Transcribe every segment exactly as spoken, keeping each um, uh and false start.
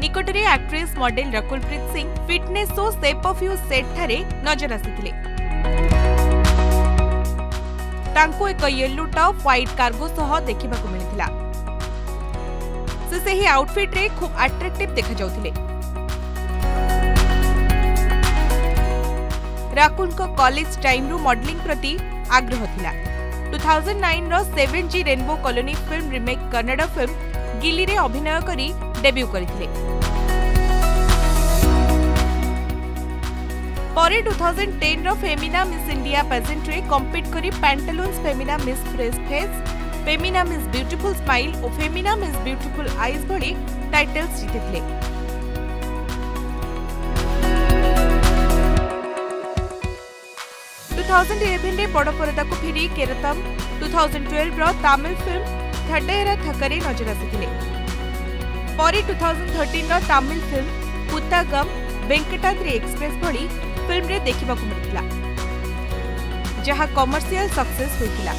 निकटरे actress model Rakul Preet Singh fitness show shape of you set ठारे नजर आसिथिले। तांको एक येलो टॉप व्हाइट कार्गो सह देखा मिलता। से सही आउटफिट रे खूब अट्रैक्टिव देखा जाउथिले। राकुल को कॉलेज टाइम रु मॉडलिंग प्रति आग्रह थिला। टू थाउजेंड नाइन रो seven G rainbow colony film remake Kannada film Gilli रे अभिनय करी डेब्यू करथिले। परे टू थाउजेंड टेन रो फेमिना मिस इंडिया पेजेंट रे कॉम्पीट करी Pantaloons Femina miss freshness, Femina miss beautiful smile और फेमिना मिस ब्यूटीफुल आईज भली टाइटल्स जीतिथिले। टू थाउजेंड इलेवन रे बड़ पर्दा को फिरी केरतम टू थाउजेंड ट्वेल्व रो तमिल फिल्म थड्डेरा थकरे नजर आसिथिले। परे टू थाउजेंड थर्टीन रो तमिल फिल्म पुत्तगम वेंकटाद्री एक्सप्रेस भली फिल्म रे देखिबा को मिलथिला, जहां कमर्शियल सक्सेस होइथिला।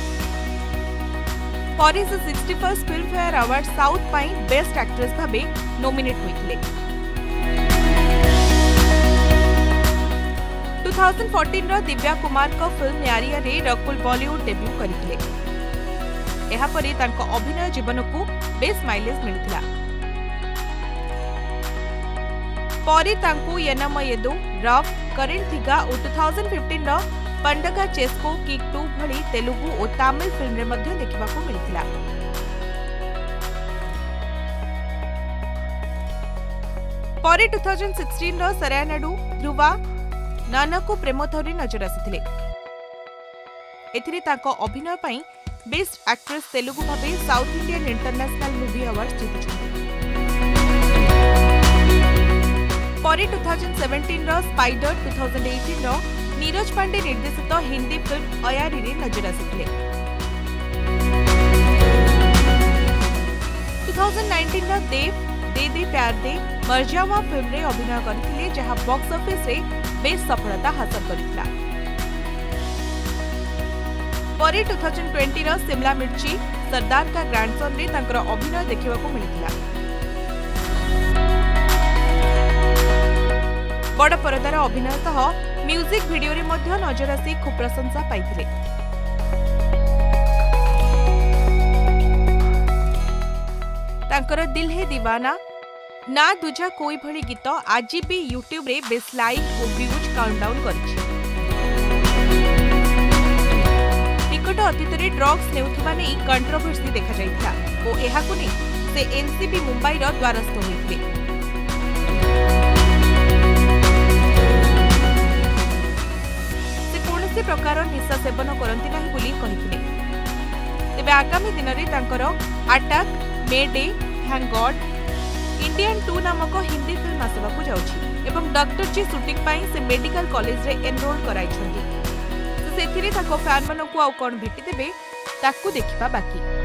परे से sixty first Filmfare award south पाई बेस्ट एक्ट्रेस भावे नोमिनेट होइथिले। टू थाउजेंड फोर्टीन रो दिव्या कुमार को फिल्म यारिया रे रकुल बॉलीवुड डेब्यू करिथिले। एहा परे तांको अभिनय जीवन को बेस माइलेज मिलिथिला। परे तांको यनमयेदो रफ करेंट थिगा और टू थाउजेंड फिफ्टीन रो पंडगा चेस्को किक टू भली तेलुगु और तमिल फिल्म रे मध्य देखिबा को मिलिथिला। परे टू थाउजेंड सिक्सटीन रो सरयानाडू ध्रुवा नानकु प्रेमथरी नजर आसिथिले। एथिरे ताको अभिनय पई बेस्ट एक्ट्रेस तेलुगु भाबे south Indian international movie award जीतिछन्ती। परे टू थाउजेंड सेवेंटीन रो स्पाइडर टू थाउजेंड एटीन रो नीरज पांडे निर्देशित हिंदी फिल्म अयारी रे नजर आसिथिले। टू थाउजेंड नाइंटीन रा देव दे दे प्यार दे मर्जावा फिल्म रे अभिनय करथिले, जहां बॉक्स ऑफिस रे बेस सफलता हासिल करथिला। परे टू थाउजेंड ट्वेंटी रा शिमला मिर्ची सरदार का ग्रैंडसन रे तांकर अभिनय देखिबा को मिलिथिला। बड़ पर्दार अभिनय सह म्यूजिक भिडियो रे मध्य नजर आसी खूब प्रशंसा पाइथिले। तांकर दिल है दीवाना ना दूजा कोई भली गीत आज भी यूट्यूब रे बेस लाइक और व्यूज काउंटडाउन करिछि। निकट अतीत रे ड्रग्स नेउथबा नै कंट्रोवर्सी देखा जाइथिला और एहाकु नै से एनसीबी मुंबई रो द्वारस्थ होइथिले। प्रकार निशा सेवन करती ना कहते तेज आगामी दिन में आटाक मे day thank God Indian two नामक हिंदी फिल्म आसवाक जाऊँ। डॉक्टर जी शूटिंग से मेडिकल कॉलेज रे एनरोल कराई, तो फैन मानू आउ कौन भेटिदेवे देखा बाकी।